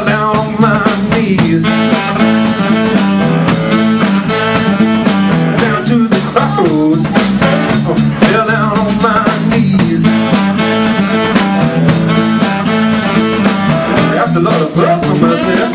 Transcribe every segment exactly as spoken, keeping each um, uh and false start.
fell on my knees, down to the crossroads. I fell down on my knees. I asked the Lord to pray for myself.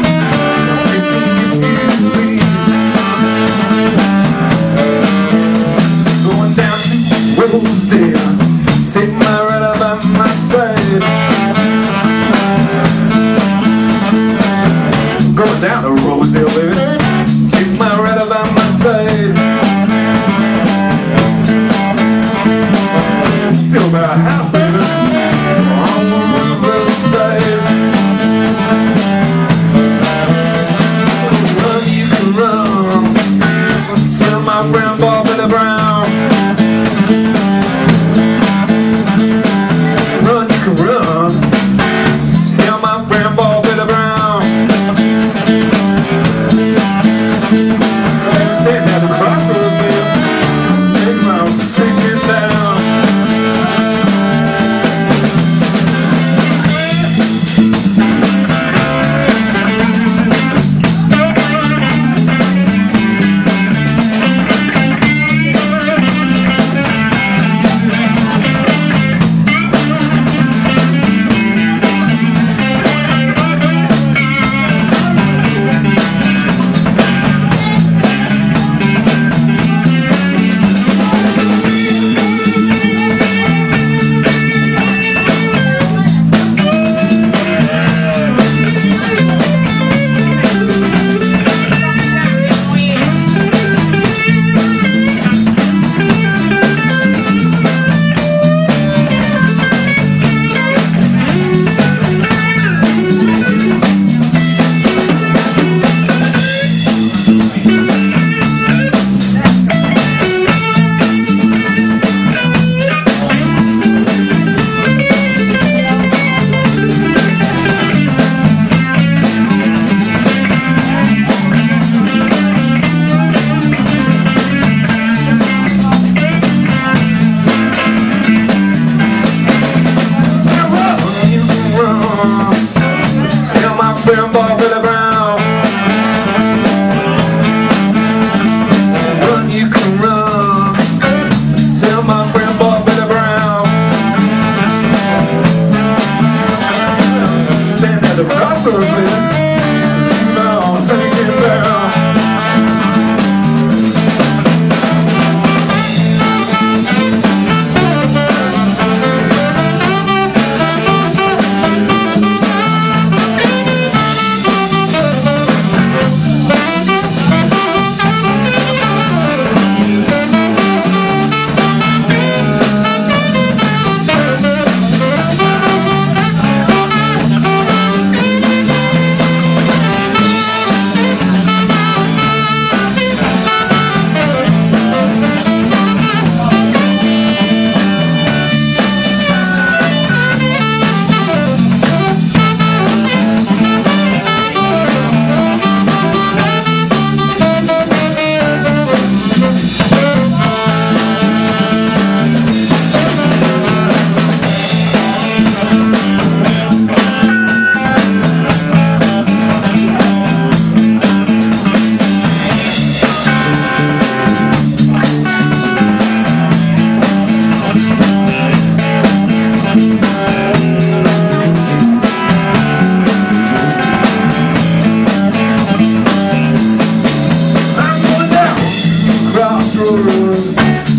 Down the Rosedale, baby, take my rider by my side. Still by a house, baby, on the riverside. Run, you can run, tell my friend Barbara Brown. Run, you can run, tell my friend Barbara Brown.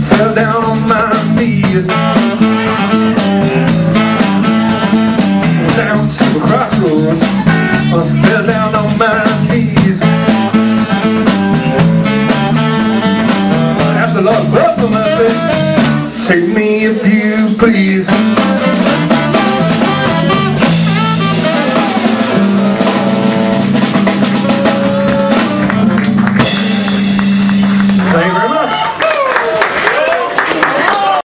Fell down on my knees.